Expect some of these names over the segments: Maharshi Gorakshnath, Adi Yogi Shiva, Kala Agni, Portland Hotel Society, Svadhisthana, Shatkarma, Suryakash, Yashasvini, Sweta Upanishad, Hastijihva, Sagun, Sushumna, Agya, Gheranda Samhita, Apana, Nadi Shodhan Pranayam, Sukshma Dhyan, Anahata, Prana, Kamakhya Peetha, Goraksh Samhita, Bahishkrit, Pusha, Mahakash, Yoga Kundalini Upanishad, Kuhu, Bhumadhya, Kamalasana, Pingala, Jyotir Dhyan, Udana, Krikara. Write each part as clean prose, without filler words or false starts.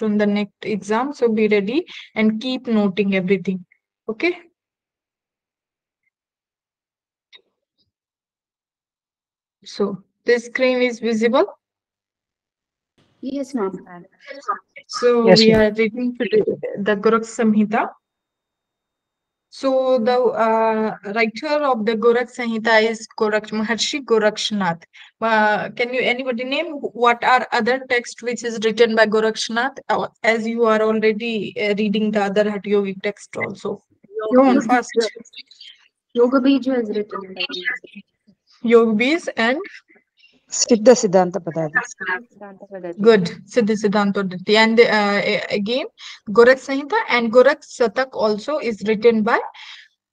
on the next exam, so be ready and keep noting everything. Okay. So the screen is visible. Yes, ma'am. So yes, we are reading the Goraksh Samhita. So the writer of the Goraksh Samhita is Goraksh Maharshi Gorakshnath. Can you anybody name what are other texts which is written by Gorakshnath? As you are already reading the other Hatha Yogic text also. Yoga Bija is written. Yoga Bija and Siddha Siddhanta Padati. Good. Siddha Siddhanta Padati. And again, Goraksh Samhita and Goraksh Shatak also is written by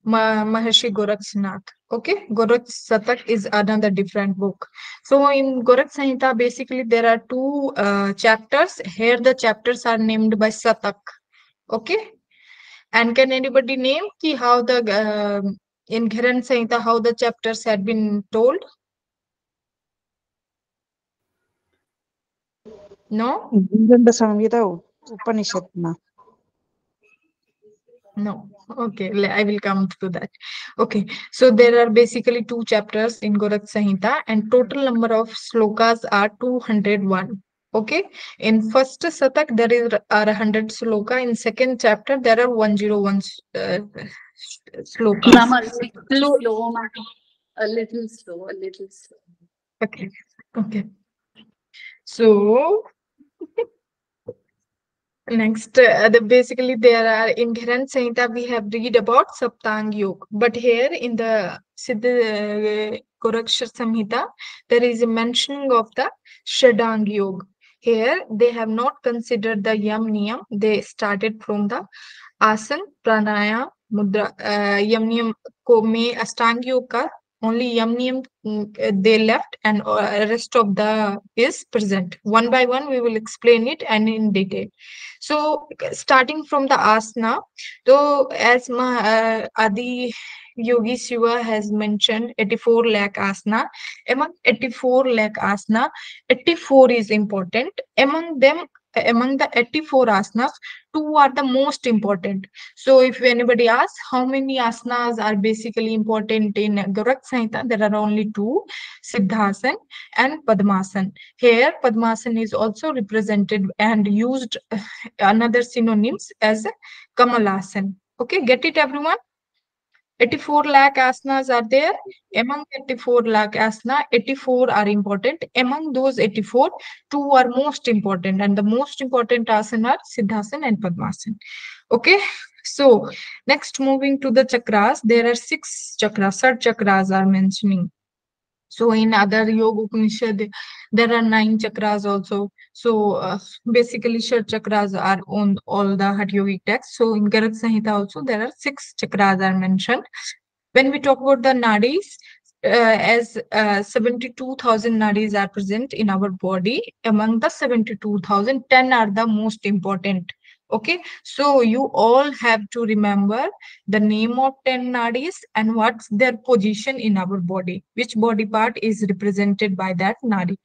Maharshi Gorakshnath. Okay. Goraksh Shatak is another different book. So in Goraksh Samhita, basically there are two chapters. Here the chapters are named by Shatak. Okay. And can anybody name how the in Gheranda Samhita how the chapters had been told? No? Gheranda Samhita Upanishad. No. Okay, I will come to that. Okay, so there are basically two chapters in Goraksh Samhita and total number of slokas are 201. Okay, in first Shatak there are 100 sloka. In second chapter there are 101 slokas. Mama, slow, a little slow. Okay, okay. So next, basically there are in Gheranda Samhita we have read about Saptang Yoga, but here in the Siddha Goraksh Samhita there is a mentioning of the Shadang Yoga. Here they have not considered the Yam Niyam. They started from the Asan, Pranayam, Mudra. Yam Niyam ko mein Astang Yoga. Only Yam Niyam they left and rest of the is present. One by one we will explain it and in detail. So starting from the asana, so as Adi Yogi Shiva has mentioned 84 lakh asana. Among 84 lakh asana, 84 is important. Among them, among the 84 asanas, 2 are the most important. So if anybody asks how many asanas are basically important in Goraksh Samhita, there are only 2, Siddhasana and Padmasana. Here Padmasana is also represented and used another synonyms as Kamalasana. Okay, get it everyone? 84 lakh asanas are there. Among 84 lakh asana, 84 are important. Among those 84, 2 are most important. And the most important asana are Siddhasana and Padmasana. Okay. So next, moving to the chakras, there are 6 chakras. 6 chakras are mentioning. So in other Yoga Upanishad, there are 9 chakras also. So basically 6 chakras are on all the Hatha Yogic texts. So in Goraksh Samhita also, there are 6 chakras are mentioned. When we talk about the nadis, as 72,000 nadis are present in our body, among the 72,000, 10 are the most important. Okay, so you all have to remember the name of 10 nadis and what's their position in our body, which body part is represented by that nadi.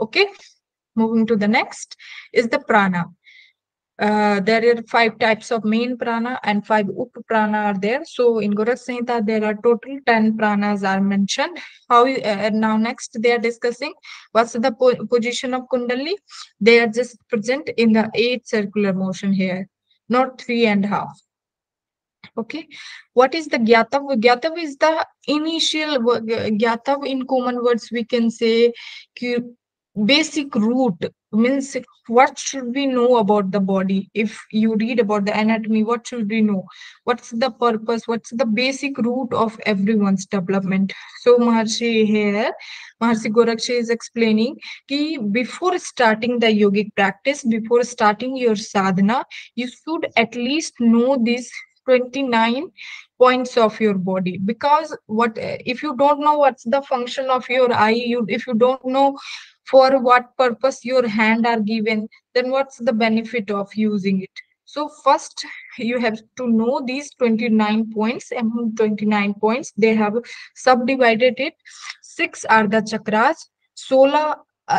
Okay, moving to the next is the prana. There are 5 types of main prana and 5 up prana are there. So in Goraksh Samhita, there are total 10 pranas are mentioned. How now next they are discussing what's the position of Kundalini. They are just present in the 8 circular motion here, not 3.5. Okay, what is the Gyatav? Gyatav is the initial Gyatav. In common words, we can say basic root means what should we know about the body. If you read about the anatomy, what should we know? What's the purpose? What's the basic root of everyone's development? So Maharshi here, Maharshi Goraksh is explaining ki before starting the yogic practice, before starting your sadhana, you should at least know these 29 points of your body, because what if you don't know what's the function of your eye, if you don't know for what purpose your hand are given, then what's the benefit of using it? So first you have to know these 29 points. Among 29 points, they have subdivided it. 6 are the chakras, 16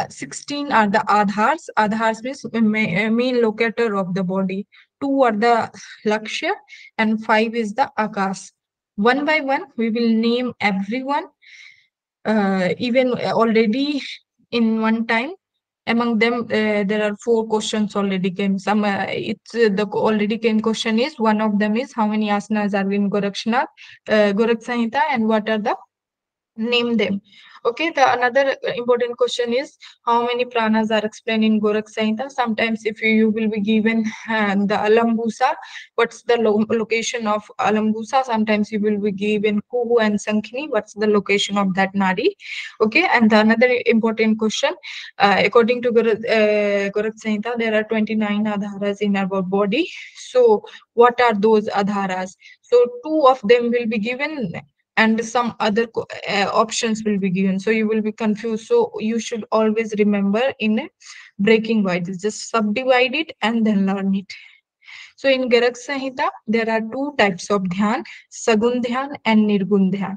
16 are the adhars. Adhars means main locator of the body. 2 are the lakshya and 5 is the akas. One by one, we will name everyone. Even already in one time, among them there are 4 questions already came. Some the already came question is, one of them is how many asanas are in Gorakshnath, Goraksh Samhita, and what are the name them. Okay, the another important question is how many pranas are explained in Goraksh Samhita. Sometimes if you will be given the Alambusha, what's the location of Alambusha? Sometimes you will be given Kuhu and Shankhini, what's the location of that nadi? Okay, and the another important question, according to Goraksh Samhita, there are 29 adharas in our body. So what are those adharas? So 2 of them will be given and some other options will be given, so you will be confused. So you should always remember in a breaking wise, just subdivide it and then learn it. So in Goraksh Samhita, there are 2 types of dhyan, Sagun dhyan and Nirgun dhyan.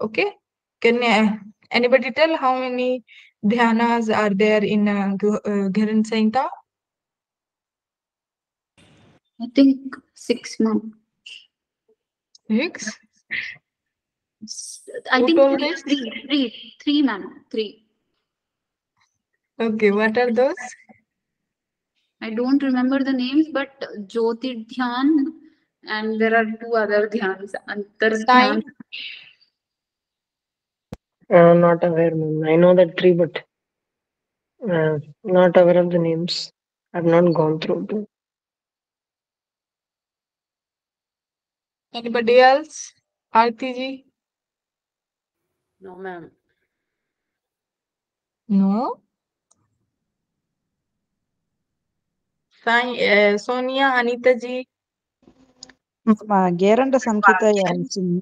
Okay, can anybody tell how many dhyanas are there in Gheranda Samhita? I think 6, ma'am. 6? I think three, ma'am. 3. Okay, what are those? I don't remember the names, but Jyoti Dhyan, and there are 2 other Dhyans. Antar Dhyan. Not aware, ma'am. I know that 3, but not aware of the names. I've not gone through them. Anybody else? Artiji? No, ma'am. No. Sonia, Anita ji. Gheranda Samhita Yansin.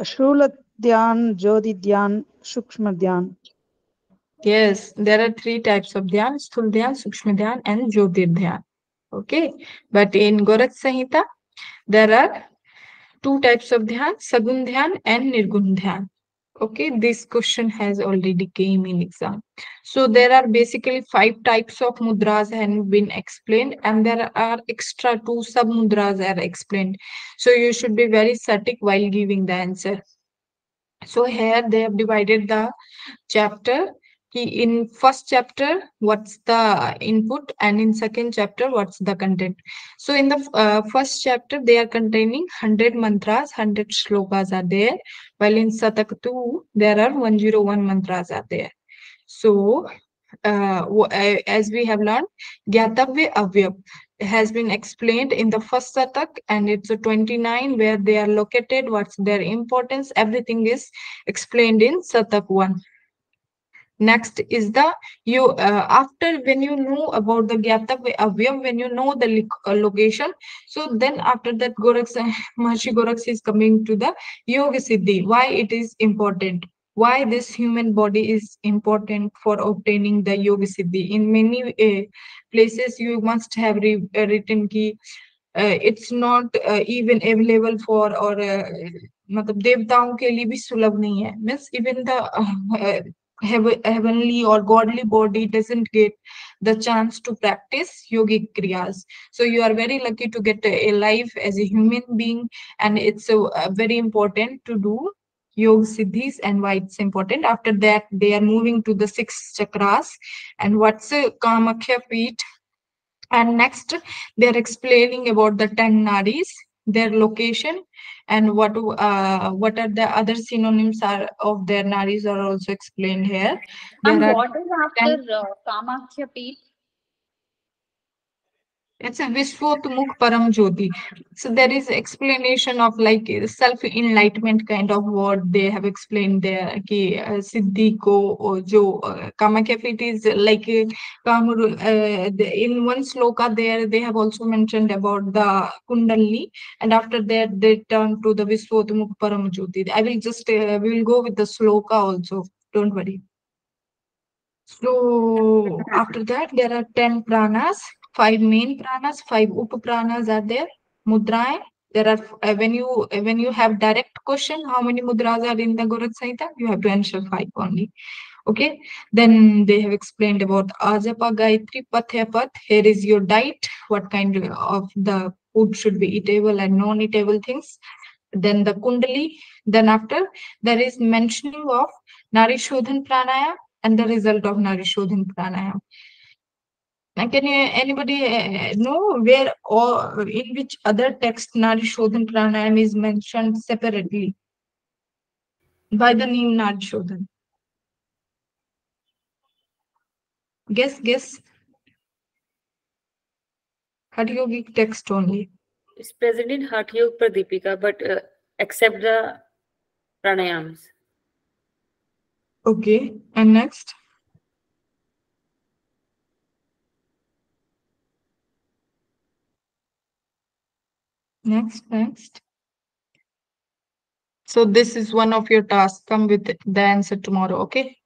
Shula Dhyan, Jyoti Dhyan, Sukshma Dhyan. Yes, there are 3 types of dhyan: Sthul Dhyan, Sukshma Dhyan, and Jyotir Dhyan. Okay, but in Goraksh Samhita, there are 2 types of dhyan, Sagun dhyan and Nirgun dhyan. Okay, this question has already came in exam. So there are basically 5 types of mudras have been explained, and there are extra 2 sub mudras are explained. So you should be very static while giving the answer. So here they have divided the chapter. In first chapter, what's the input, and in second chapter, what's the content. So in the first chapter, they are containing 100 mantras, 100 shlokas are there, while in Satak 2, there are 101 mantras are there. So as we have learned, Gyatabhya Avyab has been explained in the first Satak, and it's a 29 where they are located, what's their importance, everything is explained in Satak 1. Next is the, after when you know about the Gyatabhya Avyam, when you know the location, so then after that Maharishi Goraksh is coming to the Yoga Siddhi, why it is important, why this human body is important for obtaining the Yoga Siddhi. In many places you must have written ki it's not even available for, or devtaon ke liye bhi sulabh nahi hai, means even the heavenly or godly body doesn't get the chance to practice yogic kriyas. So you are very lucky to get a life as a human being, and it's so very important to do yoga siddhis. And why it's important, after that they are moving to the 6 chakras and what's Kamakhya Peetha, and next they are explaining about the 10 nadis, their location, and what are the other synonyms are of their nadis are also explained here. And what is after Kamakhya Peetha? It's a Vishvatomukha Paramjyoti. So there is explanation of like self-enlightenment kind of word they have explained there. Ki Siddhi ko jo Kamakhya Peetha is like in one sloka there they have also mentioned about the Kundalini, and after that they turn to the Vishvatomukha Paramjyoti. I will just we will go with the sloka also. Don't worry. So after that there are 10 pranas. 5 main pranas, 5 upapranas are there, mudrayam, There are when you have direct question, how many mudras are in the Goraksh Samhita? You have to answer 5 only. Okay. Then they have explained about Ajapa, Gayatri, Pathayapath. Here is your diet. What kind of the food should be eatable and non-eatable things. Then the Kundali. Then after there is mentioning of Nadi Shodhan Pranayam and the result of Nadi Shodhan Pranayam. And can you, anybody know where or in which other text Nadi Shodhan Pranayam is mentioned separately by the name Nadi Shodhan? Guess. Hatha Yogic text only. It's present in Hatha Yoga Pradipika, but except the pranayams. Okay, and next. Next. So this is one of your tasks. Come with the answer tomorrow, okay?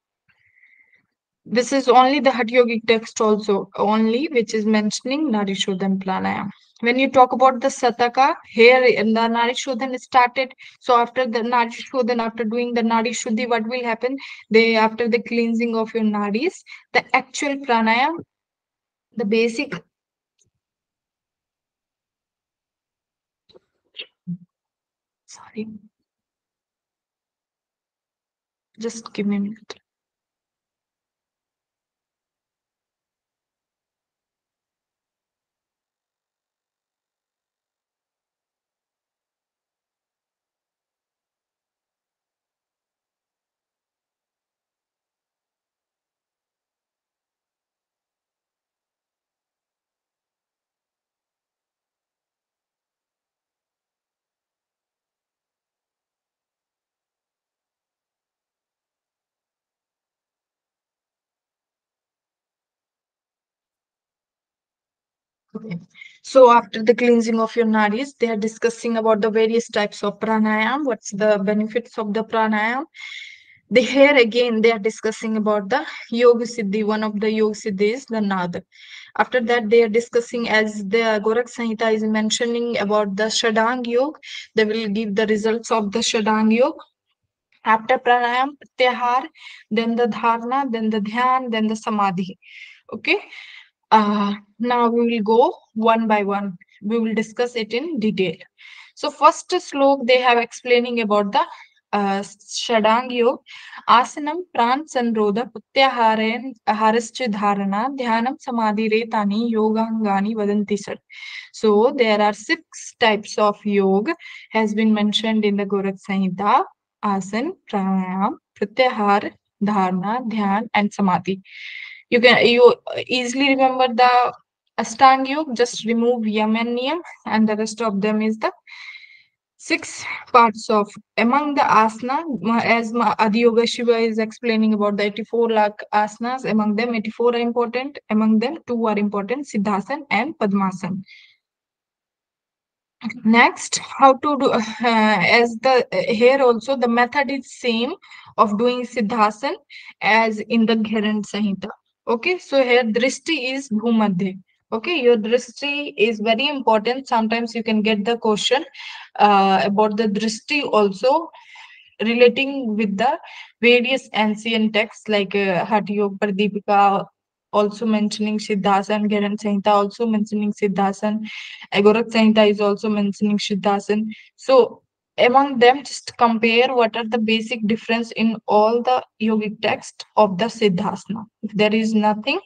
This is only the Hatha Yogic text also, only which is mentioning Nadi Shodhan Pranayam. When you talk about the Sataka, here in the Nadi Shodhan started. So after the Nadi Shodhan, after doing the Nadi Shuddhi, what will happen? They, after the cleansing of your nadis, the actual pranayam, the basic. Sorry. Just give me a minute. Okay. So after the cleansing of your nadis, they are discussing about the various types of pranayam, what's the benefits of the pranayam. They, here again, they are discussing about the yoga siddhi. One of the yoga siddhi is the Naga. After that, they are discussing, as the Goraksh Samhita is mentioning about the Shadang yoga, they will give the results of the Shadang yoga. After pranayam, pratyahar, then the dharana, then the dhyan, then the samadhi. Okay. Now we will go one by one. We will discuss it in detail. So first slok they have explaining about the Shadang yoga. Asanam pran sanrodha pratyaharen harascha dharana dhyanam samadhi retani yogangani vadanti sat. So there are 6 types of yoga has been mentioned in the Goraksh Samhita: asan, pranayam, pratyahar, dharana, dhyan, and samadhi. You easily remember the Ashtanga yoga. Just remove yam and niyam, and the rest of them is the 6 parts of. Among the asana, as Adi Yoga Shiva is explaining about the 84 lakh asanas, among them 84 are important. Among them 2 are important: Siddhasana and Padmasana. Next, how to do, as the here also the method is same of doing Siddhasana as in the Gheranda Samhita. Okay, so here drishti is bhumadhya. Okay, your drishti is very important. Sometimes you can get the question about the drishti also relating with the various ancient texts like Hatha Yoga Pradipika, also mentioning Siddhasana, Gheranda Samhita also mentioning Siddhasana, Goraksh Samhita is also mentioning Siddhasana. So among them, just compare what are the basic difference in all the yogic text of the Siddhasana. If there is nothing,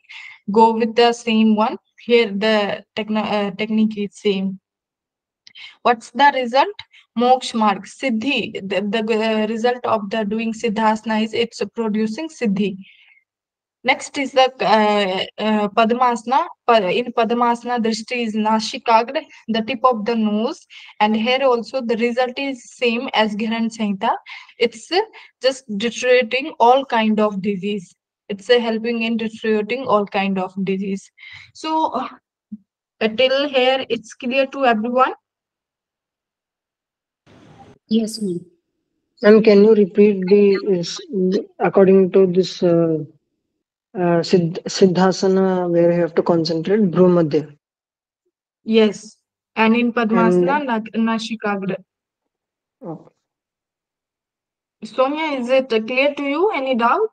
go with the same one. Here the technique is same. What's the result? Moksha marg, siddhi. The result of the doing Siddhasana is it's producing siddhi. Next is the Padmasana. In Padmasana, drishti is nashikagra, the tip of the nose. And here also the result is same as Gheranda Samhita. It's just deteriorating all kind of disease. It's helping in deteriorating all kind of disease. So till here, it's clear to everyone? Yes, ma'am. And can you repeat the according to this... Siddhasana, where you have to concentrate, Bhumadhya. Yes, And in Padmasana, Nashikagra. Okay. Sonia, is it clear to you? Any doubt?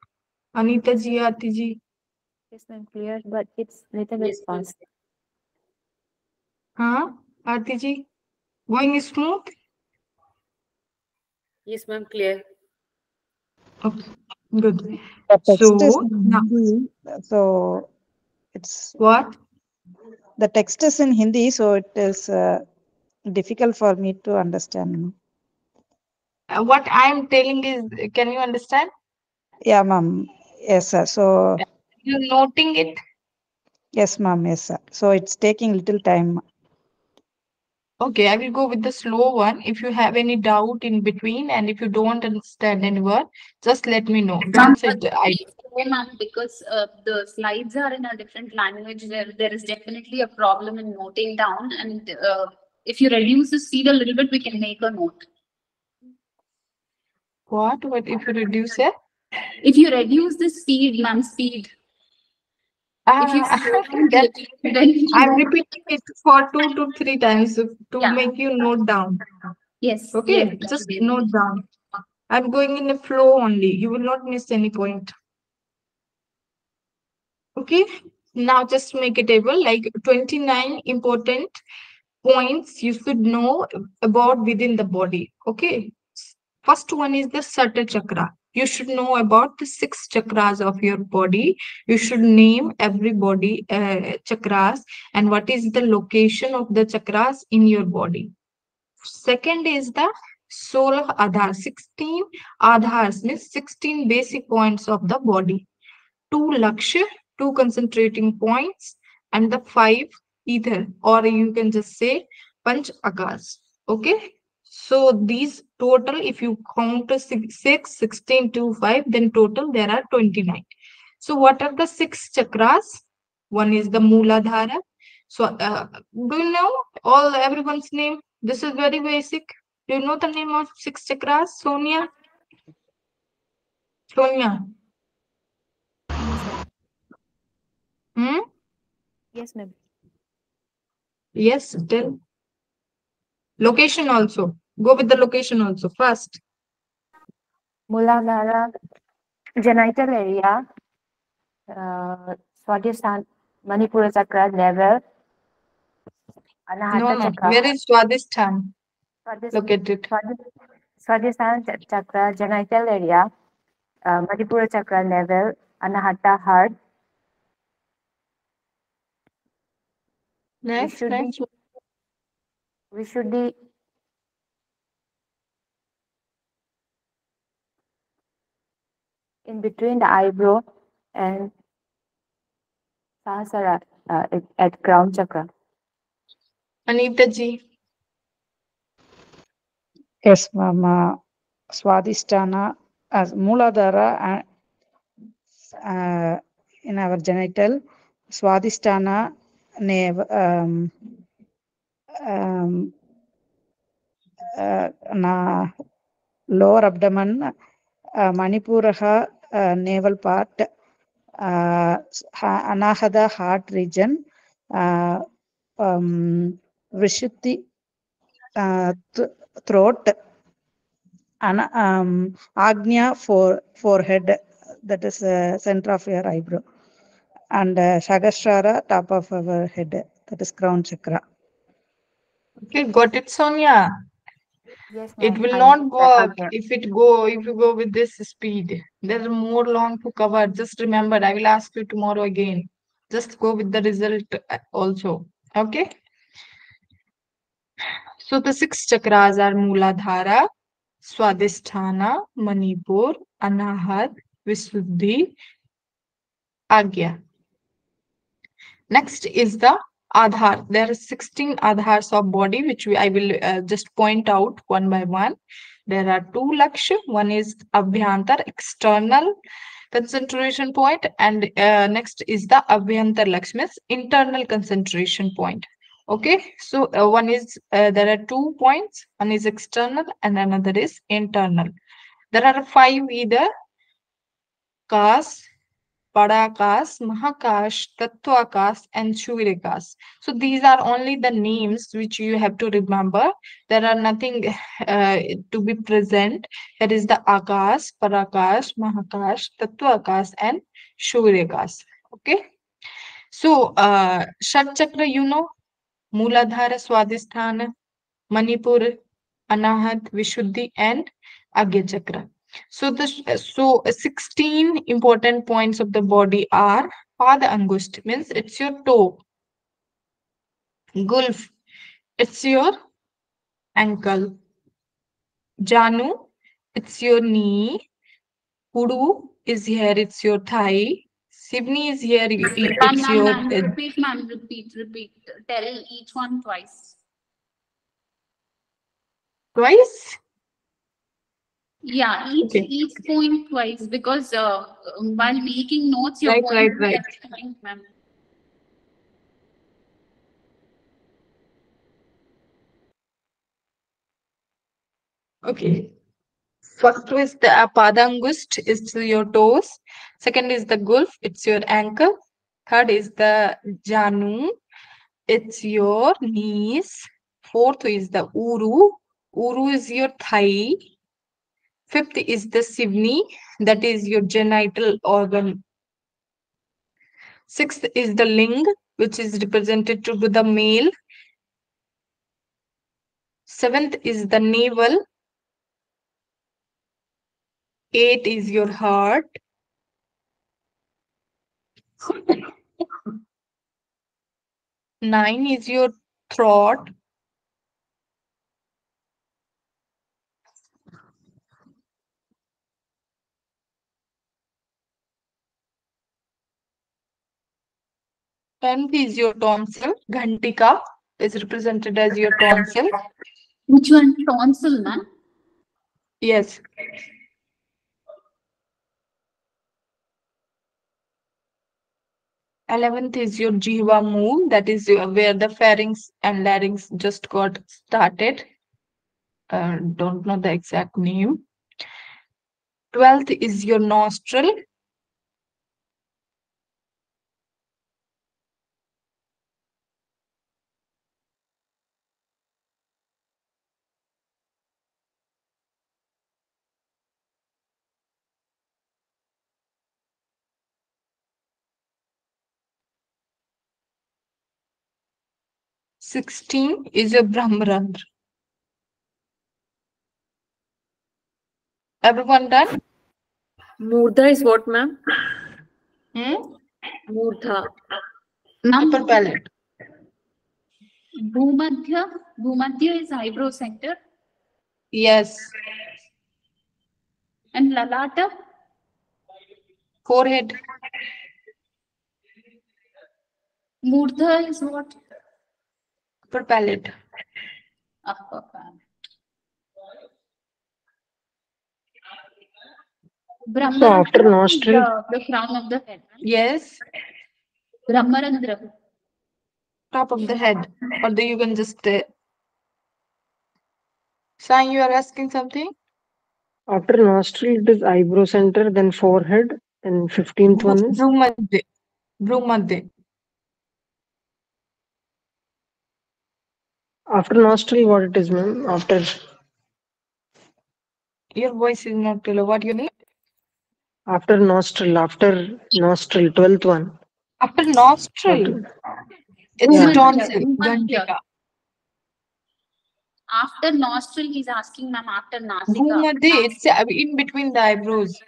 Anita ji, Ati ji? It's not clear, but it's little responsive. Huh? Ati ji? Going smooth? Yes, ma'am, clear. Okay, good. So it's what? The text is in Hindi, so it is difficult for me to understand. What I am telling is, can you understand? Yeah, ma'am. Yes, sir. So you're noting it? Yes, ma'am. Yes, sir. So it's taking little time. Okay, I will go with the slow one. If you have any doubt in between and if you don't understand any word, just let me know. That's it. Because the slides are in a different language, there is definitely a problem in noting down. And if you reduce the speed a little bit, we can make a note. What? What if you reduce it? If you reduce the speed, ma'am, speed. I'm repeating it for 2 to 3 times to make you note down. Yes. Okay, yes, just note down. I'm going in the flow only. You will not miss any point. Okay, now just make a table like 29 important points you should know about within the body. Okay, first one is the Satta Chakra. You should know about the 6 chakras of your body. You should name every body chakras and what is the location of the chakras in your body. Second is the 16 Adhars. 16 Adhars means 16 basic points of the body. 2 Lakshya, 2 concentrating points, and the 5 Ether, or you can just say Panch Akas. Okay. So these total, if you count 6, 16, 2, 5, then total there are 29. So what are the 6 chakras? One is the Muladhara. So do you know all everyone's name? This is very basic. Do you know the name of 6 chakras? Sonia? Sonia? Hmm? Yes, ma'am. Yes, tell. Location also. Go with the location also first. Muladhara, genital area, Svadhisthana, Manipura chakra level, Anahata chakra. Where is Svadhisthana? Located. Svadhisthana chakra, genital area, Manipura chakra level, Anahata heart. Next, next. Vishuddhi. In between the eyebrow and Sahasrara at crown chakra. Anita ji. Yes, ma'am. Svadhisthana as Muladhara in our genital. Svadhisthana lower abdomen, Manipura naval part, Anahata heart region, Vishuddhi throat, Agnya forehead, that is center of your eyebrow, and Shagasrara top of our head, that is crown chakra. Okay, got it, Sonia. Yes, it will not work if you go with this speed. There is more long to cover. Just remember, I will ask you tomorrow again. Just go with the result also. Okay. So the 6 chakras are Muladhara, Svadhisthana, Manipur, Anahad, Vishuddhi, Agya. Next is the Adhar. There are 16 Adhars of body, which I will just point out one by one. There are 2 Lakshya. One is Abhyantar, external concentration point, and next is the Abhyantar Lakshya, internal concentration point. Okay, so one is there are 2 points. One is external and another is internal. There are 5 either Kas, Parakas, Mahakash, Tattvakas, and Shurikas. So these are only the names which you have to remember. There are nothing to be present. That is the Akas, Parakas, Mahakash, Tattvakas, and Shurikas. Okay. So Shat Chakra, you know, Muladhara, Svadhisthana, Manipura, Anahata, Vishuddhi, and Agya Chakra. So, 16 important points of the body are Pada Angusht, means it's your toe. Gulf, it's your ankle. Janu, it's your knee. Kudu is here, it's your thigh. Sivni is here, it's your... Repeat, ma'am, repeat. Tell each one twice. Twice? Yeah, each point twice, because while making notes, your point, ma'am. Okay. First is the Padangust, is your toes. Second is the Gulf, it's your ankle. Third is the Janu, it's your knees. Fourth is the Uru, Uru is your thigh. Fifth is the Sivni, that is your genital organ. Sixth is the Ling, which is represented to be the male. Seventh is the navel. Eight is your heart. Nine is your throat. 10th is your tonsil. Ghantika is represented as your tonsil. Which one? Tonsil, ma'am? Yes. Eleventh is your Jiva Moon. That is where the pharynx and larynx just got started. Don't know the exact name. 12th is your nostril. 16 is your Brahmarandra. Everyone done? Murdha is what, ma'am? Murdha. Upper palate. Bhumadhya. Bhumadhya is eyebrow center. Yes. And Lalata? Forehead. Murdha is what? Upper palate. Upper palate. So after nostril, the crown of the head. Right? Yes. Brahmarandra. Top of the head. Or do you can just say. Sai, you are asking something? After nostril, it is eyebrow center, then forehead, and 15th one is Brumadde. Brumadde. After nostril, what it is, ma'am? After your voice is not clear. What you need? After nostril, 12th one. After nostril, it's tonsil. After nostril, he's asking, ma'am. After nasika. It's in between the eyebrows.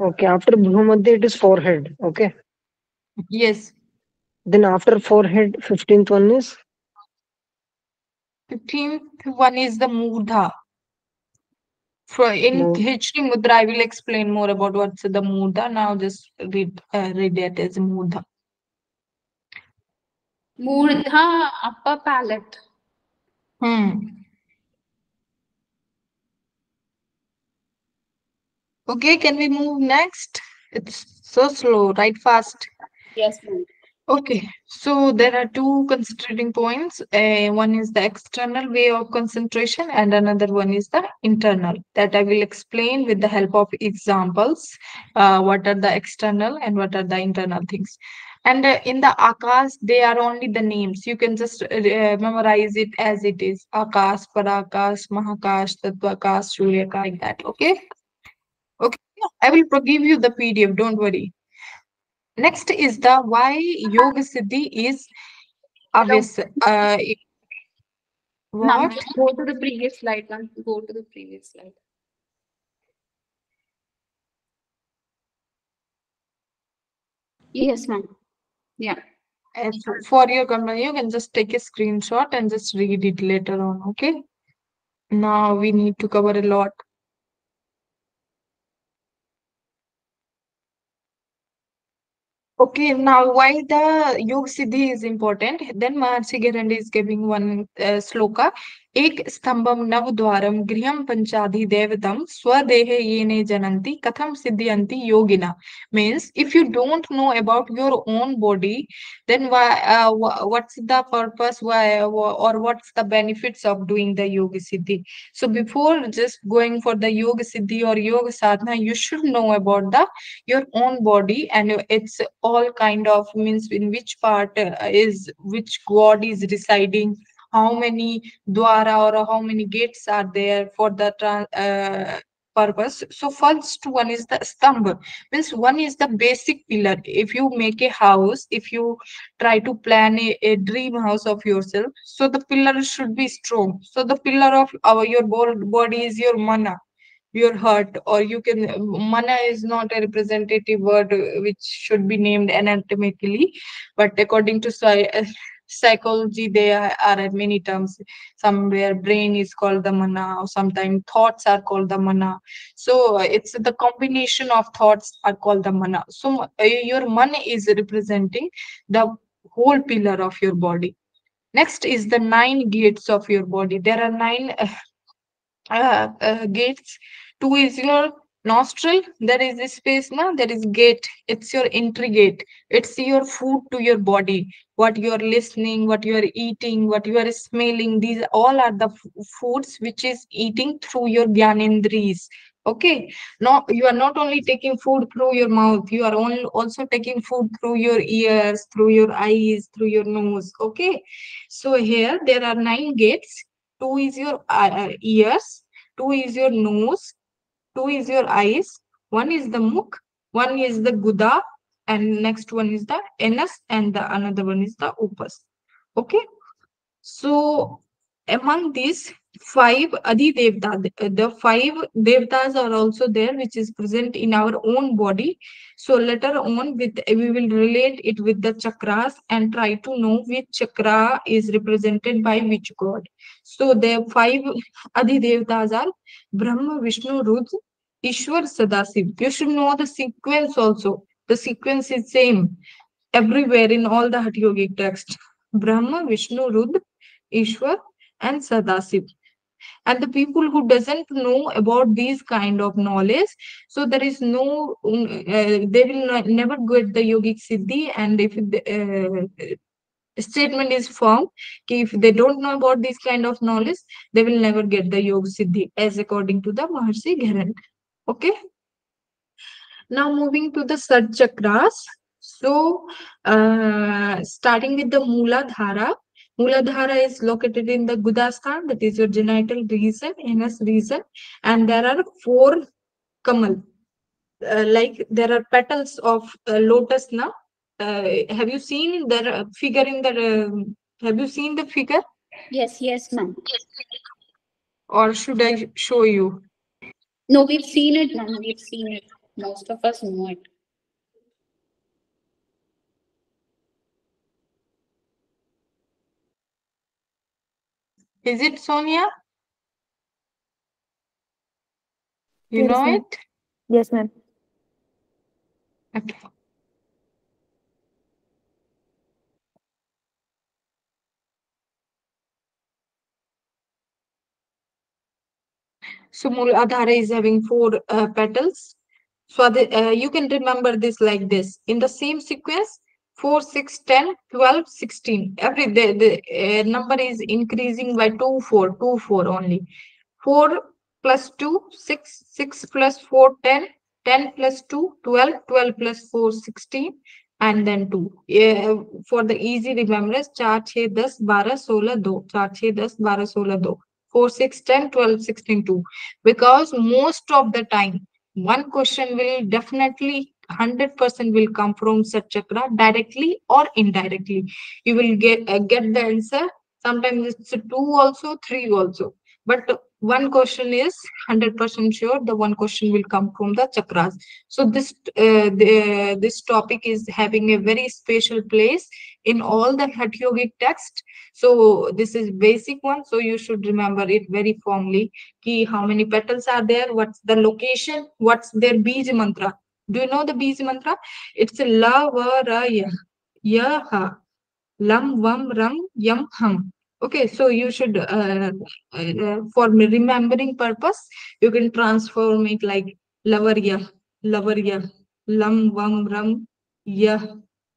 Okay. After Bhumadhi, it is forehead. Okay. Yes. Then after forehead, 15th one is. 15th one is the Murdha. In Hichri Mudra, I will explain more about what's the Murdha. Now just read it as Murdha. Murdha, upper palate. Okay, can we move next? It's so slow. Write fast. Yes, ma'am. Okay, so there are two concentrating points. One is the external way of concentration and another one is the internal, that I will explain with the help of examples, what are the external and what are the internal things. And in the Akash, they are only the names. You can just memorize it as it is. Akash, Parakash, Mahakash, Tatvakash, Suryakash, like that. Okay. Okay. I will give you the PDF. Don't worry. Next is the why Yoga Siddhi is obvious. What? Go to the previous slide. Go to the previous slide. Yes, ma'am. Yeah. And for your company, you can just take a screenshot and just read it later on. Okay. Now we need to cover a lot. Okay, now why the Yoga Siddhi is important? Then Maharshi Gheranda is giving one sloka. Ek stambam navdwaram griham panchadhi devatam swadehe yene jananti katham siddhyanti yogina. Means if you don't know about your own body, then why, what's the purpose, why, or what's the benefits of doing the Yoga Siddhi? So before just going for the Yoga Siddhi or Yoga Sadhana, you should know about the your own body and its all kind of means, in which part is which god is residing, how many dwara or how many gates are there for the purpose. So first one is the stamba, means one is the basic pillar. If you make a house, if you try to plan a dream house of yourself, so the pillar should be strong. So the pillar of your body is your mana, your heart, or you can, mana is not a representative word which should be named anatomically, but according to psychology there are many terms. Somewhere brain is called the mana, or sometimes thoughts are called the mana. So it's the combination of thoughts are called the mana. So your mana is representing the whole pillar of your body. Next is the 9 gates of your body. There are 9 gates. 2 is your nostril, there is a space now, there is gate, it's your entry gate, it's your food to your body, what you are listening, what you are eating, what you are smelling, these all are the foods which is eating through your gyanendriyas. Okay, now you are not only taking food through your mouth, you are only also taking food through your ears, through your eyes, through your nose. Okay, so here there are 9 gates. 2 is your ears, 2 is your nose, 2 is your eyes, 1 is the mukh, 1 is the guda, and next one is the anus, and the another one is the upas. Okay. So among these 5 Adi Devda, the 5 Devdas are also there, which is present in our own body. So later on, we will relate it with the chakras and try to know which chakra is represented by which god. So the 5 Adi Devdas are Brahma, Vishnu, Rudra, Ishwar, Sadashiv. You should know the sequence also. The sequence is same everywhere in all the Hatha Yogic text. Brahma, Vishnu, Rudra, Ishwar, and Sadashiv. And the people who doesn't know about these kind of knowledge, so there is no, they will never get the Yogic Siddhi. And if the statement is firm, if they don't know about this kind of knowledge, they will never get the Yoga Siddhi, as according to the Maharshi Gheranda. Okay. Now moving to the Sat Chakras. So starting with the Muladhara. Muladhara is located in the Gudasthan, that is your genital region, anus region, and there are 4 kamal, like there are petals of lotus now. Have you seen the figure in the? Have you seen the figure? Yes, yes, ma'am. Or should I show you? No, we've seen it, ma'am. We've seen it. Most of us know it. Is it Sonia? You yes, know it? Yes, ma'am. Okay. So Muladhara is having 4 petals. So you can remember this like this. In the same sequence, 4, 6, 10, 12, 16. Every day the number is increasing by 2, 4, 2, 4 only. 4 plus 2, 6, 6 plus 4, 10, 10 plus 2, 12, 12 plus 4, 16, and then 2. For the easy remembrance, 4, 6, 10, 12, 16, 2. 4, 6, 10, 12, 16, 2. Because most of the time, one question will definitely 100% will come from such chakra, directly or indirectly. You will get the answer. Sometimes it's 2 also, 3 also. But one question is 100% sure. The one question will come from the chakras. So this this topic is having a very special place in all the Hatha Yogic text. So this is basic one. So you should remember it very firmly. Ki how many petals are there? What's the location? What's their Bija mantra? Do you know the Bija mantra? It's La Va Ra Ya Ya Ha Lam Vam Ram Yam Ham. Okay, so you should, for remembering purpose, you can transform it like Lavarya, Lam, Vam, Ram, Ya.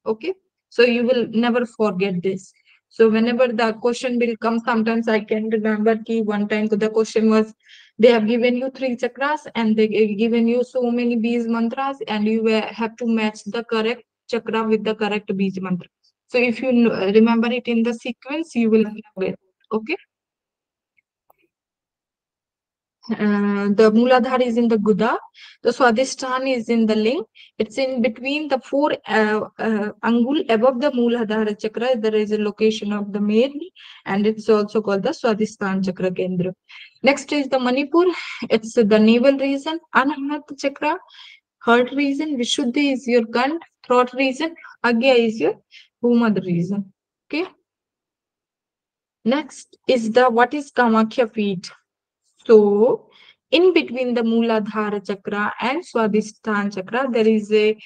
Okay, so you will never forget this. So whenever the question will come, sometimes I can remember ki one time the question was, they have given you 3 chakras and they have given you so many Bija mantras and you have to match the correct chakra with the correct Bija mantra. So if you remember it in the sequence, you will remember it. Okay. The Muladhara is in the Guda. The Svadhisthana is in the Ling. It's in between the 4 angul above the Muladhara chakra. There is a location of the Medhi, and it's also called the Svadhisthana chakra Kendra. Next is the Manipur. It's the navel region, Anahata chakra, heart region, Vishuddhi is your gland, throat region, Agya is your Bhumad reason. Okay. Next is the what is Kamakhya Peetha. So in between the Muladhara chakra and Svadhisthana chakra, there is a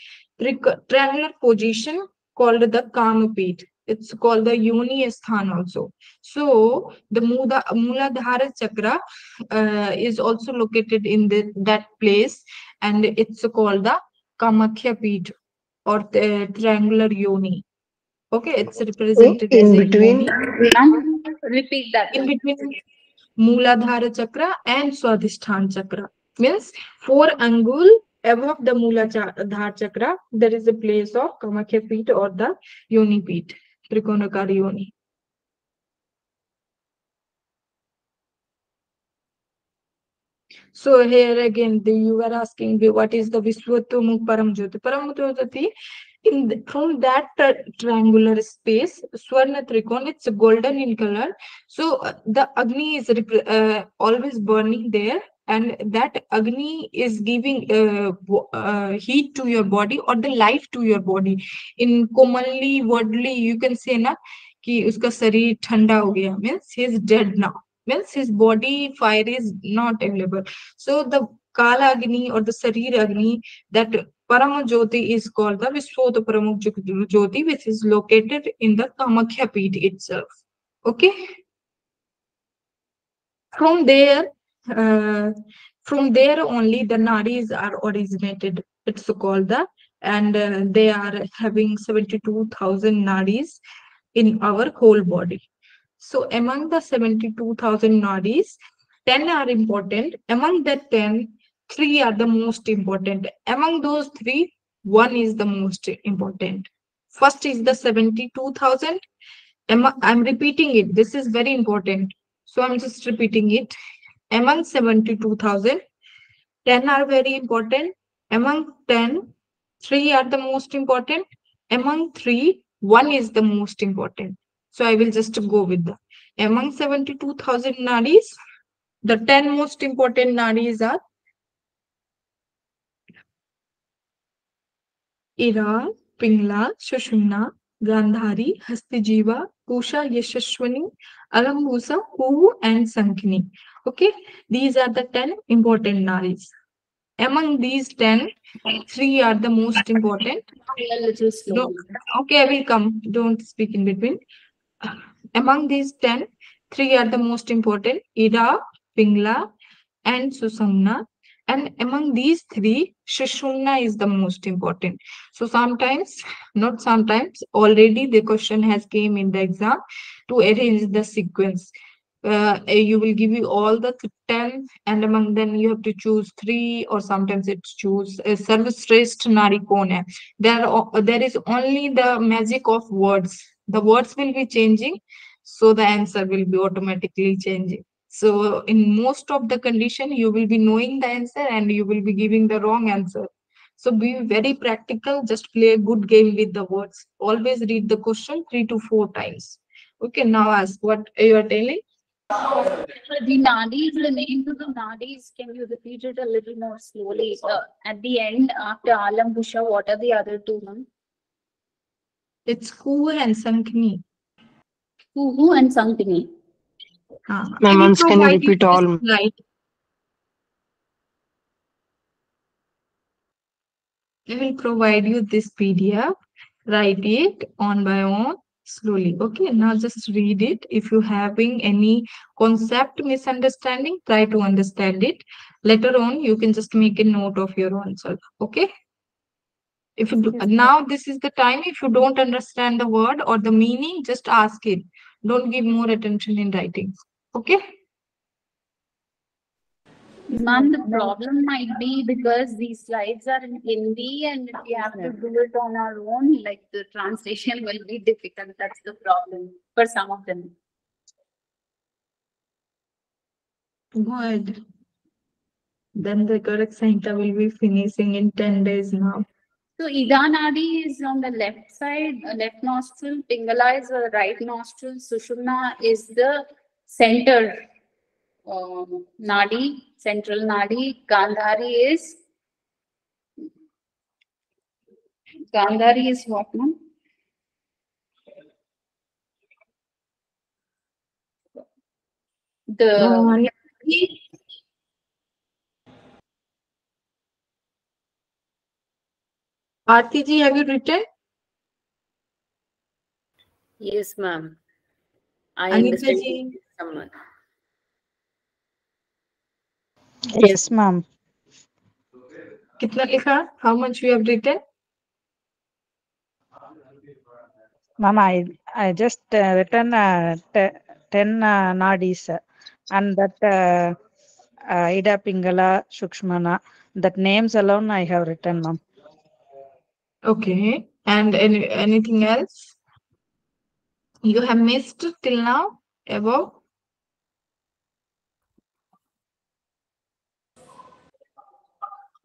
triangular position called the Kamakhya Peetha. It's called the Yoni Sthan also. So the Muladhara chakra is also located in that place, and it's called the Kamakhya Peetha or the triangular Yoni. Okay, it's represented in as between. Repeat that. In between Muladhara chakra and Svadhisthana chakra, means 4 angul above the Muladhara chakra, there is a place of Kamakhya Peetha or the Yoni Peetha, Trikonakar Yoni. So here again, you were asking me what is the Vishvatomukha Paramjyoti. Paramjyoti, from that triangular space, Swarna Trikon, it's golden in color. So the Agni is always burning there, and that Agni is giving heat to your body or the life to your body. In commonly, wordly, you can say na ki uska sharir thanda ho gaya, means he is dead now. Means his body fire is not available. So the Kala Agni or the Sarir Agni, that Paramjyoti is called the Vishwata Paramjyoti, which is located in the Kamakhya Peetha itself. Okay. From there only the nadis are originated. It's called the, and they are having 72,000 nadis in our whole body. So among the 72,000 nadis, 10 are important. Among that 10, 3 are the most important. Among those 3, 1 is the most important. First is the 72,000. I'm repeating it. This is very important. So I'm just repeating it. Among 72,000, 10 are very important. Among 10, 3 are the most important. Among 3, 1 is the most important. So I will just go with that. Among 72,000 nadis, the 10 most important nadis are Ida, Pingala, Sushumna, Gandhari, Hastijihva, Pusha, Yashasvini, Alambusha, Kuhu, and Shankhini. Okay, these are the 10 important nadis. Among these 10, 3 are the most important. No, okay, I will come. Don't speak in between. Among these 10, 3 are the most important: Ida, Pingala, and Sushumna. And among these three, Sushumna is the most important. So sometimes, not sometimes, already the question has came in the exam to arrange the sequence. You will give you all the 10, and among them you have to choose 3, or sometimes it's choose Sarvashrestha Narikona. There is only the magic of words. The words will be changing, so the answer will be automatically changing. So in most of the condition, you will be knowing the answer and you will be giving the wrong answer. So be very practical, just play a good game with the words. Always read the question 3 to 4 times. Okay, now ask what you are telling. The nadis, the names of the nadis, can you repeat it a little more slowly? At the end, after Alambusha, what are the other two? It's Kuhu and Shankhini. Kuhu and Shankhini. Mom's, can you repeat all? Right. I will provide you this PDF. Write it on by on. Slowly. Okay, now just read it. If you're having any concept misunderstanding, try to understand it. Later on, you can just make a note of your own self. Okay. If you do, now this is the time. If you don't understand the word or the meaning, just ask it. Don't give more attention in writing. Okay. Ma'am, the problem might be because these slides are in Hindi, and if we have to do it on our own, like the translation will be difficult. That's the problem for some of them. Good. Then the Goraksh Samhita will be finishing in 10 days now. So Ida Nadi is on the left side, left nostril. Pingala is the right nostril. Sushumna is the center Nadi, central Nadi. Gandhari is what, ma'am? The Hastijihva, have you written? Yes, ma'am. I understand. Someone. Yes, ma'am. Kitna likha? How much you have written? Ma'am, I just written 10 nadis, and that Ida, Pingala, Sukshmana, that names alone I have written, ma'am. Okay. And anything else you have missed till now? Above?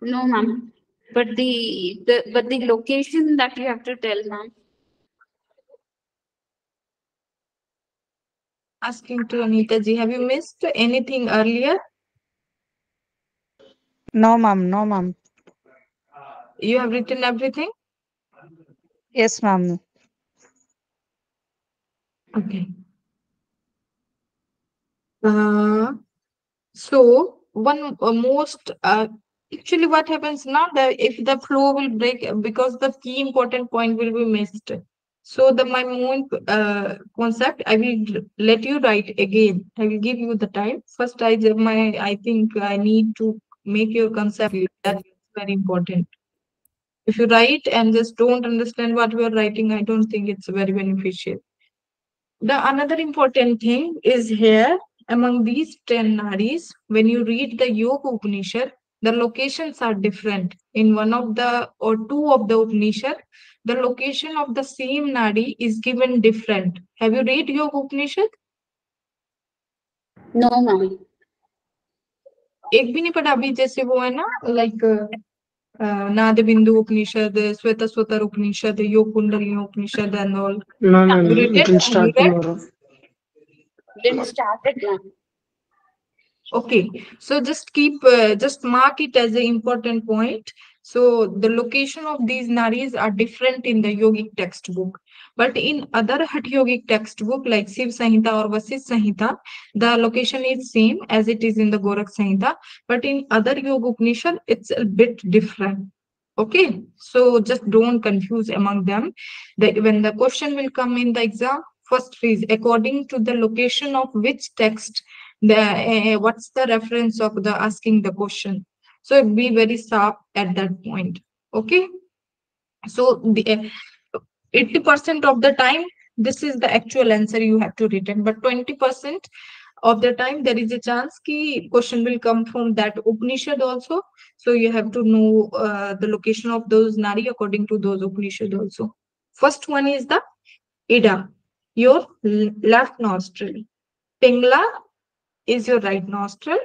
No, ma'am. But the location that you have to tell, ma'am. Asking to Anita ji, have you missed anything earlier? No, ma'am. No, ma'am. You have written everything? Yes, ma'am. Okay. So one most actually, what happens now, that if the flow will break, because the key important point will be missed. So the my main concept, I will let you write again. I will give you the time. First, I think I need to make your concept. That's very important. If you write and just don't understand what we are writing, I don't think it's very beneficial. The another important thing is here, among these 10 nadis, when you read the Yoga Upanishad, the locations are different. In one of the or two of the Upanishad, the location of the same nadi is given different. Have you read Yoga Upanishad? No, ma'am. Ek bhi nahi pada abhi jaise wo hai na, like Nadabindu Upanishad, Sweta Upanishad, Yoga Kundalini Upanishad, and all. No. You can start tomorrow. Then start it now. Okay, so just keep, just mark it as an important point. So the location of these nadis are different in the yogic textbook. But in other Hatha yogic textbook like Shiv Samhita or Vasishtha Samhita, the location is same as it is in the Goraksh Samhita. But in other Yoga Upanishad, it's a bit different. Okay, so just don't confuse among them. That when the question will come in the exam, first is according to the location of which text, what's the reference of the asking the question. So it be very sharp at that point. Okay. So the 80% of the time, this is the actual answer you have to return. But 20% of the time, there is a chance ki question will come from that Upanishad also. So you have to know the location of those nadi according to those Upanishad also. First one is the Ida, your left nostril. Pingala is your right nostril.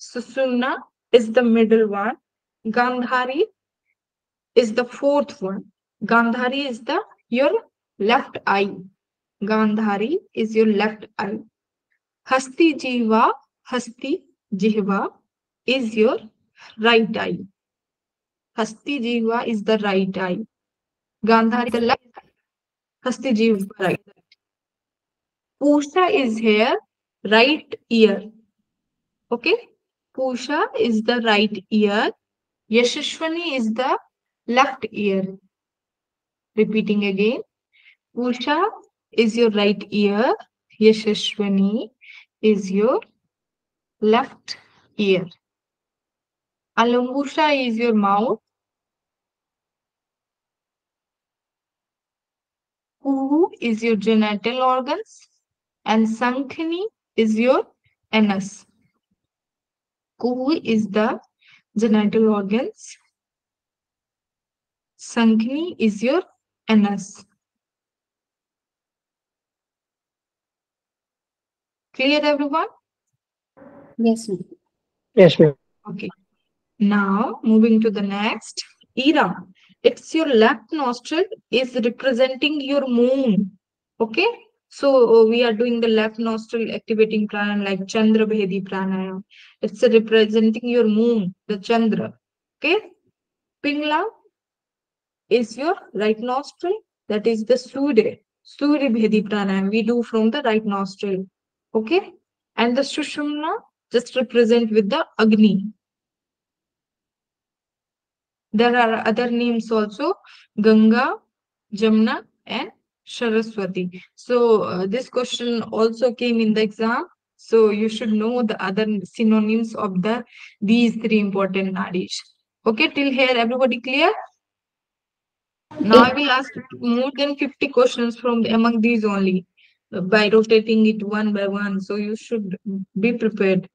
Sushumna is the middle one. Gandhari is the fourth one. Gandhari is the your left eye. Gandhari is your left eye. Hastijihva, Hastijihva is your right eye. Hastijihva is the right eye. Gandhari is the left eye. Hastijihva is the right eye. Pusha is here, right ear. Okay. Pusha is the right ear. Yashasvini is the left ear. Repeating again. Pusha is your right ear. Yashasvini is your left ear. Alambusha is your mouth. Kuhu is your genital organs. And Shankhini is your anus. Kuhu is the genital organs. Shankhini is your anus. Clear, everyone? Yes, ma'am. Yes, ma'am. Okay. Now, moving to the next. Ira. It's your left nostril is representing your moon. Okay. So, we are doing the left nostril activating pranayam like Chandra Bhedi pranayam. It's representing your moon, the Chandra. Okay. Pingala is your right nostril. That is the Surya. Surya Bhedi pranayam. We do from the right nostril. Okay, and the Sushumna just represent with the Agni. There are other names also, Ganga, Jamna, and Saraswati. So this question also came in the exam. So you should know the other synonyms of the these three important nadis. Okay, till here everybody clear? Now I will ask more than 50 questions from among these only, by rotating it one by one, so you should be prepared.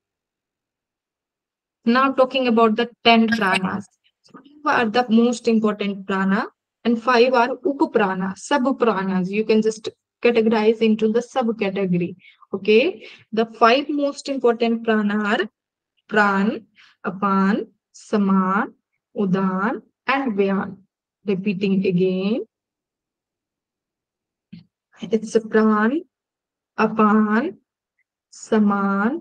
Now talking about the 10 pranas. 5 are the most important prana and 5 are upaprana, sub-pranas. You can just categorize into the subcategory. Okay. The 5 most important prana are Prana, Apana, Samana, Udana, and Vyana. Repeating again. It's a Prana, Apana, Samana,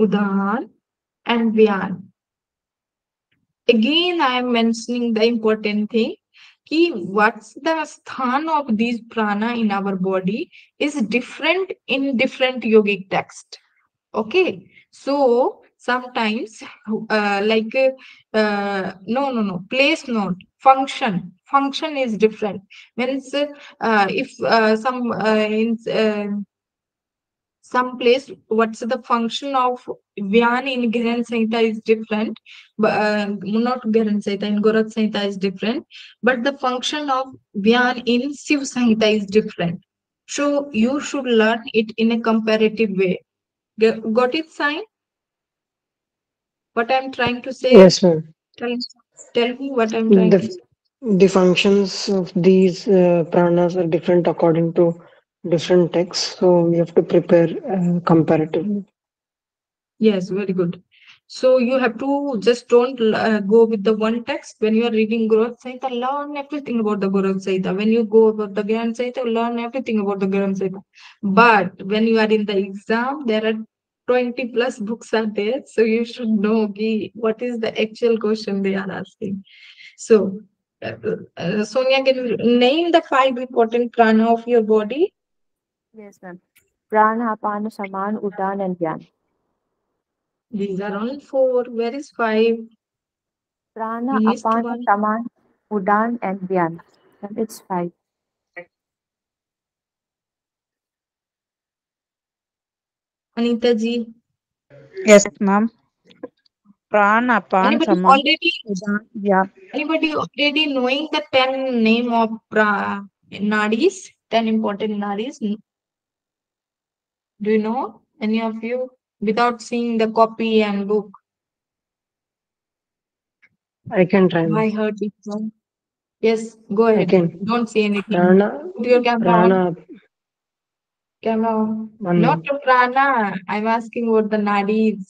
Udana, and Vyana. Again, I am mentioning the important thing, ki what's the sthan of these prana in our body is different in different yogic text. Okay, so sometimes place note, function. Function is different. Means some place, what's the function of Vyana in Gheranda Samhita is different, but not Gheranda Samhita, in Goraksh Samhita is different, but the function of Vyana in Shiv Samhita is different. So you should learn it in a comparative way. Got it, Sai? What I'm trying to say? Yes, ma'am. Tell me what I'm trying to say. The functions of these pranas are different according to different texts, so we have to prepare comparatively. Yes, very good. So you have to just don't go with the one text. When you are reading Goraksh Samhita, learn everything about the Goraksh Samhita. When you go about the Gheranda Samhita, learn everything about the Gheranda Samhita. But when you are in the exam, there are 20+ books are there, so you should know what is the actual question they are asking. So Sonia, can you name the 5 important prana of your body? Yes, ma'am. Prana, Apana, Samana, Udana, and Vyana. These are only 4. Where is 5? Prana, Apana, Samana, Udana, and Vyana. And it's 5. Anita ji. Yes, ma'am. Prana, Apana, Samana, Udana. Yeah. Anybody already knowing the 10 name of nadis, 10 important nadis? Do you know any of you without seeing the copy and book? I can try. I heard it. Yes, go ahead. Don't say anything. Prana, put your camera on. Camera on. Not to prana. I'm asking what the nadis.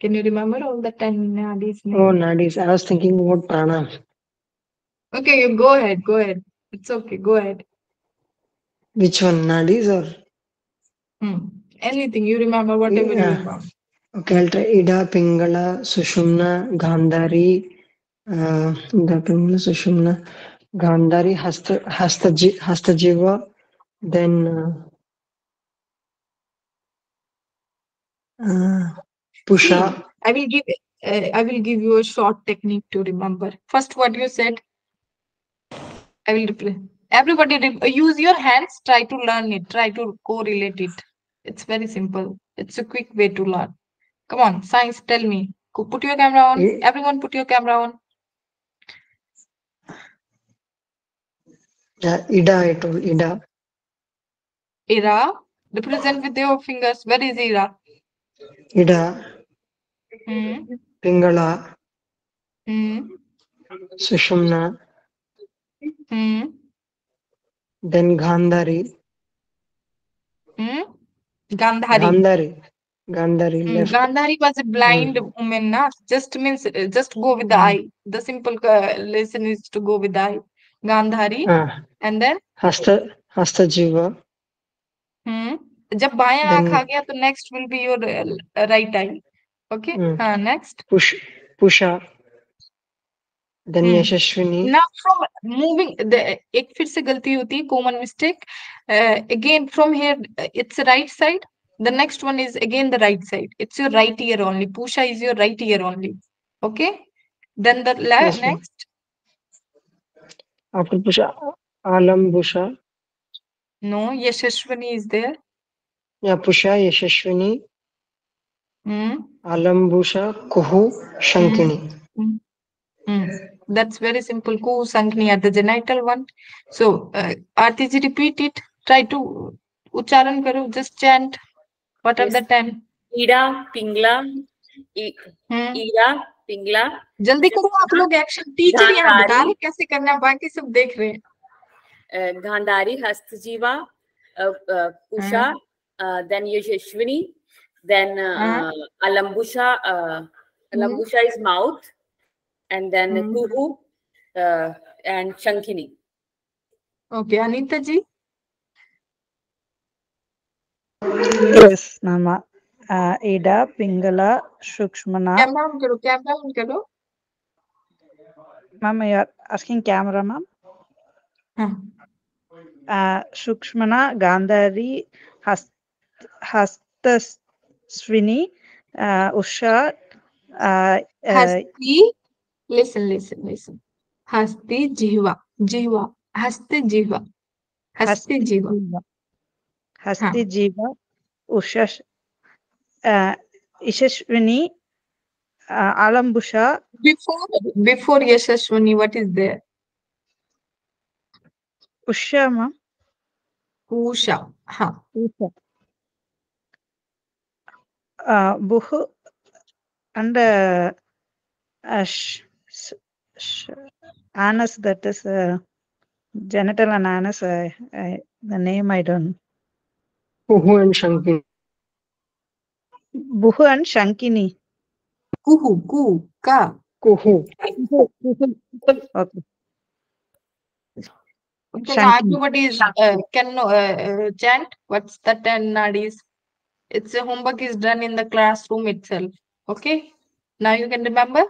Can you remember all the 10 nadis? Names? Oh, nadis. I was thinking about prana. Okay, you go ahead. Go ahead. It's okay. Go ahead. Which one? Nadis or? Anything. You remember whatever you remember. Okay, I'll try. Ida, Pingala, Sushumna, Gandhari. Sushumna, Gandhari, Hastijihva, then Pusha. I will give you a short technique to remember. First, what you said, I will replay. Everybody, use your hands. Try to learn it. Try to correlate it. It's very simple. It's a quick way to learn. Come on, science, tell me. Go, put your camera on. Yeah. Everyone, put your camera on. Ida, I told Ida. Ida, represent with your fingers. Where is Ida? Ida. Pingala. Sushumna. Then Gandhari. Gandhari. Gandhari was a blind woman, na? Just means just go with the eye. The simple lesson is to go with the eye. Gandhari, and then Hastijihva. Jab baya aankh aa gaya, to next will be your right eye. Okay. Next. Pusha. Then Yashasvini. Now from moving the ek fir se galti hoti hai, common mistake. Again from here, it's right side. The next one is again the right side. It's your right ear only. Pusha is your right ear only. Okay. Then the last next. After Pusha, Alambusha. No, Yashasvini is there. Yeah, Pusha, Yashasvini. Alambusha, Kuhu, Shankhini. That's very simple. Kuhu, Shankhini are the genital one. So, Artiji, repeat it. Try to Ucharan karu. Just chant. What are the 10? Ida, Pingala, जल्दी करो आप लोग action teacher यहाँ बता रहे कैसे करना है बाकी सब देख रहे हैं गांधारी हस्तजीवा पूषा then Yashaswini then अलंबुषा अलंबुषा is mouth and then Kuhu and Shankhini okay Anita ji yes mama Ida, Pingala, Shukshmana. Camera on karo. Ma'am, you are asking camera, ma'am. Shukshmana, Gandhari, Hastasvini, Usha. Hasti, listen. Hastijihva, Usha. Yashasvini, Alambusha. Before Yashasvini, what is there? Pusha, ma. Pusha. Pusha. Buhu and anus, that is genital and anus. The name I don't know. Kuhu and Shankhini. Buhu and Shankhini. Kuhu. Okay. Everybody can chant. What's the 10 nadis? It's a homework is done in the classroom itself. Okay. Now you can remember.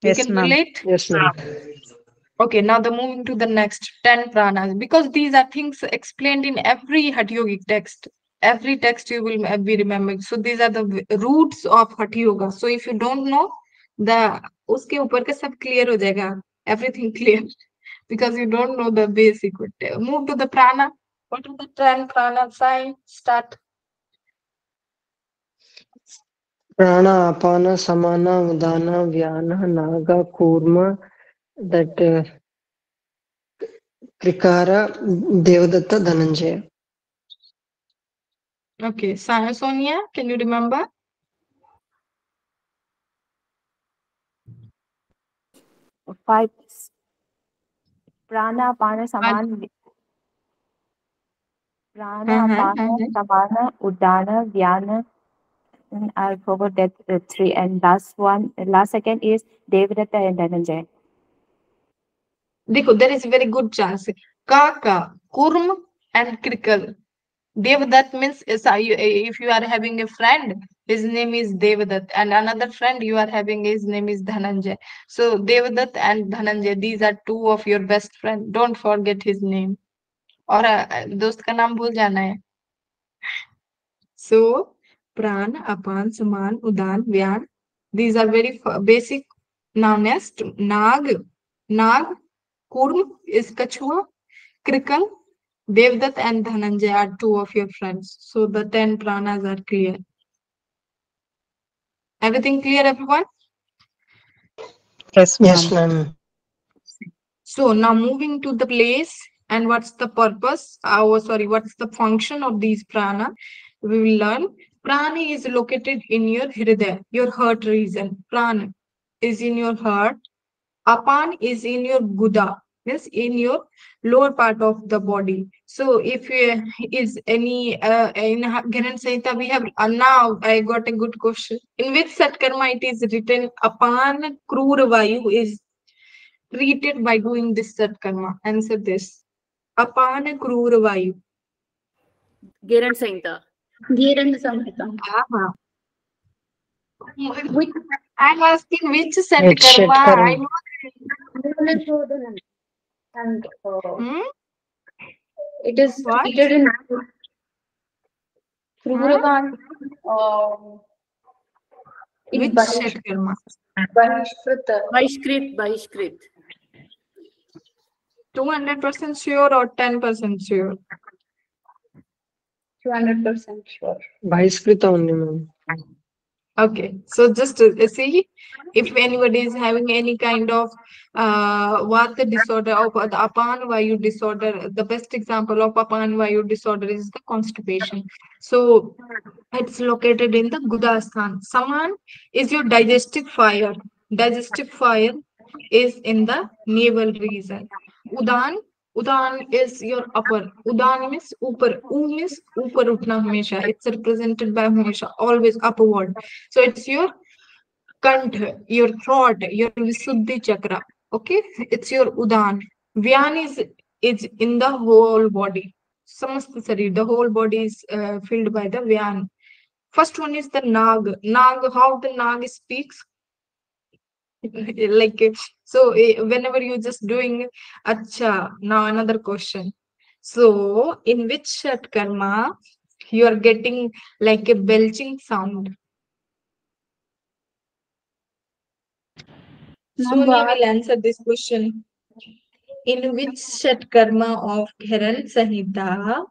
You can relate. Yes, ma'am. Okay. Now the moving to the next 10 pranas, because these are things explained in every Hatha Yogic text. Every text you will be remembering. So these are the roots of Hatha Yoga. So if you don't know, the uske upar ka sab clear ho jayega. Everything clear because you don't know the basic. Move to the prana. What are the 10 prana? Start. Prana, Apana, Samana, Udana, Vyana, Naga, Kurma, that Krikara, Devadatta, Dhananjaya. Okay, Sahasonia, can you remember? Five. Prana, Apana, Samana, Samana, Udana, Vyana. And I forgot that three, and last second is Devadatta and Dhananjaya. There is a very good chance. Kaka, Kurm, and Krikal. Devadatta means if you are having a friend, his name is Devadatta, and another friend you are having, his name is Dhananjaya. So Devadatta and Dhananjaya, these are two of your best friends. Don't forget his name. Or dost ka naam bhul jana hai. So Pran, Apan, Saman, Udan, Vyan. These are very basic. Now next, Nag. Nag, Kurm is Kachua, Krikal, Devadatta and Dhananjaya are two of your friends. So the 10 pranas are clear. Everything clear, everyone? Yes, ma'am. Yes, ma'am. So now moving to the place and what's the purpose? What's the function of these prana? We will learn. Prana is located in your hridaya, your heart region. Prana is in your heart. Apan is in your guda, means in your lower part of the body. So if is any in Gheranda Samhita, we have now I got a good question. In which satkarma it is written Apan Krura Vayu is treated by doing this satkarma? Answer this. Apan Krura Vayu. Gheranda Samhita. Gheranda Samhita. Ah, I'm asking which satkarma. I know. And, it is treated in Kruravan. Which satkarma? Bahishkrit. 200% sure or 10% sure? 200% sure. Bahishkrit only, ma'am. Okay, so just see if anybody is having any kind of vata disorder or the Apan Vayu disorder, the best example of Apan Vayu disorder is the constipation. So it's located in the Gudasthan. Saman is your digestive fire. Digestive fire is in the navel region. Udan is your upper. Udan means upper. U means upper utna hamesha. It's represented by hamesha, always upward. So it's your kant, your throat, your Vishuddhi chakra. Okay, it's your Udan. Vyan is in the whole body. Samasta Sari, the whole body is filled by the Vyan. First one is the Nag. Nag, how the Nag speaks. Like so whenever you just doing acha. Now another question, so in which satkarma you are getting like a belching sound? So we will answer this question. In which satkarma of Gheranda Samhita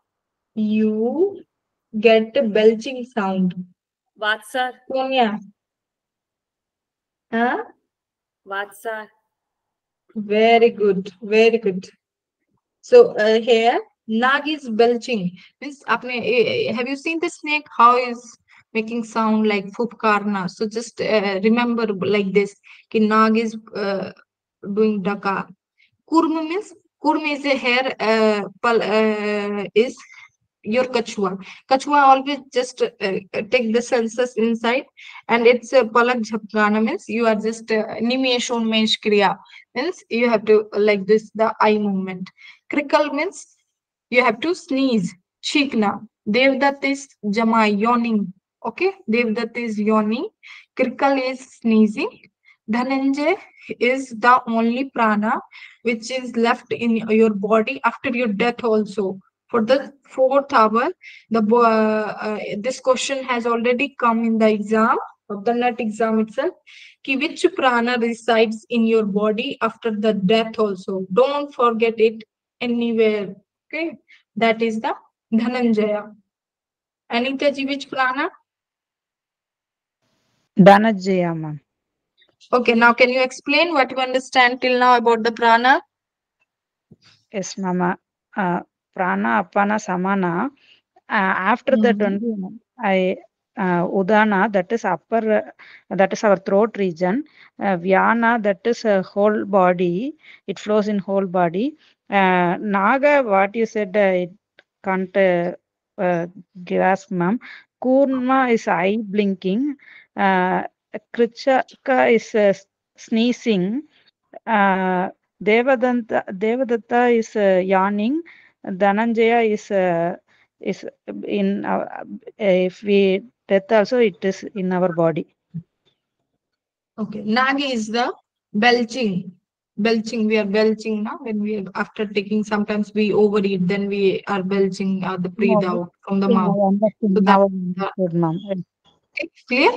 you get a belching sound? What, sir? Sonia. Huh? Vatsa. Very good, very good. So here Nag is belching. Means, have you seen the snake? How is making sound like Fupkarna? So just remember like this. Ki Nag is doing Daka. Kurma means Kurma is a hair. Is your Kachua. Kachua always just take the senses inside, and it's a palak jhapkana means you are just nimeshonmesh kriya, means you have to like this, the eye movement. Krikal means you have to sneeze. Shikna. Devadatta is jama, yawning. Okay, Devadatta is yawning. Krikal is sneezing. Dhananjaya is the only prana which is left in your body after your death also. For the 4th hour, this question has already come in the exam, of the NET exam itself. Ki which prana resides in your body after the death also? Don't forget it anywhere. Okay, that is the Dhananjaya. Anita ji, which prana? Dhananjaya, ma'am. Okay, now can you explain what you understand till now about the prana? Yes, ma'am. Prana, Apana, Samana. After that one, Udana, that is upper, that is our throat region. Vyana, that is whole body. It flows in whole body. Naga, what you said, I can't grasp, ma'am. Kurma is eye blinking. Krichaka is sneezing. Devadatta is yawning. Dhananjaya is in if we death also, it is in our body. Okay, Nagi is the belching. We are belching now when we are after taking. Sometimes we overeat, then we are belching the breathe out from the mouth. It's clear.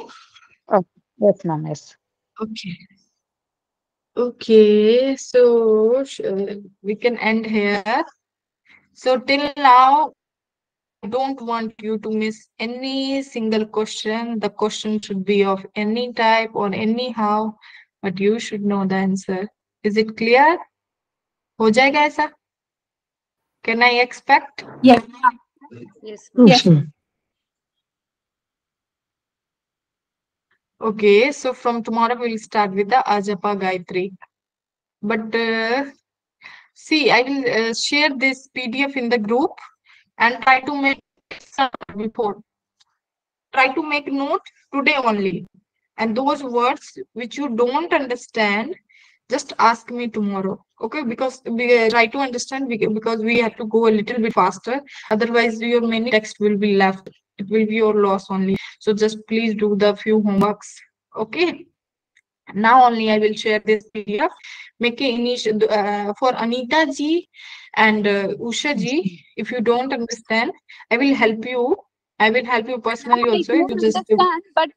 Oh, yes, ma'am. Yes. Okay. Okay, so we can end here. So till now, I don't want you to miss any single question. The question should be of any type or anyhow, but you should know the answer. Is it clear? Ho jayega aisa? Can I expect? Yes. Yes. Yes. Yes. Okay, so from tomorrow we'll start with the Ajapa Gayatri. But see, I will share this PDF in the group and try to make before. Try to make note today only. And those words which you don't understand, just ask me tomorrow. Okay, because we try to understand because we have to go a little bit faster. Otherwise, your many text will be left. It will be your loss only. So just please do the few homeworks. Okay. Now only I will share this PDF. Make initial for Anita ji and Usha ji. If you don't understand, I will help you. I will help you personally also. I do understand, but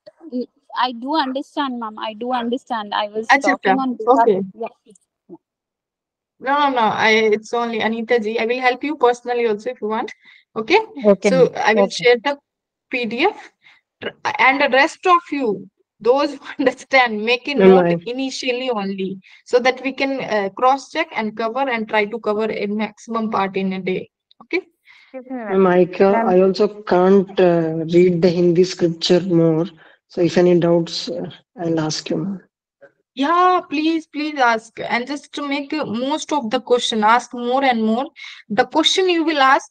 I do understand, ma'am. I do understand. I was talking on okay. No. It's only Anita ji. I will help you personally also if you want. Okay. Okay. So I will share the PDF. And the rest of you, those who understand, make a note initially only, so that we can cross-check and cover and try to cover a maximum part in a day. Okay? Michael, I also can't read the Hindi scripture more. So if any doubts, I'll ask you more. Yeah, please ask. And just to make most of the question, ask more and more. The question you will ask,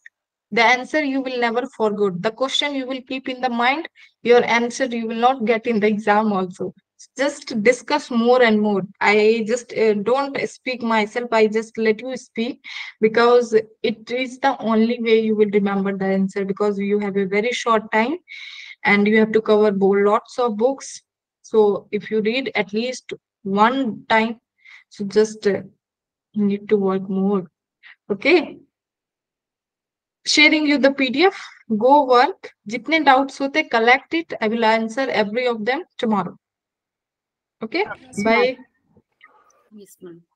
the answer you will never forget. The question you will keep in the mind, your answer you will not get in the exam also. Just discuss more and more. I just don't speak myself. I just let you speak because it is the only way you will remember the answer, because you have a very short time and you have to cover lots of books. So if you read at least one time, so just need to work more. Okay. Sharing you the PDF, go work. Jitne doubts hote, collect it. I will answer every of them tomorrow. Okay? Yes, bye. Yes, ma'am.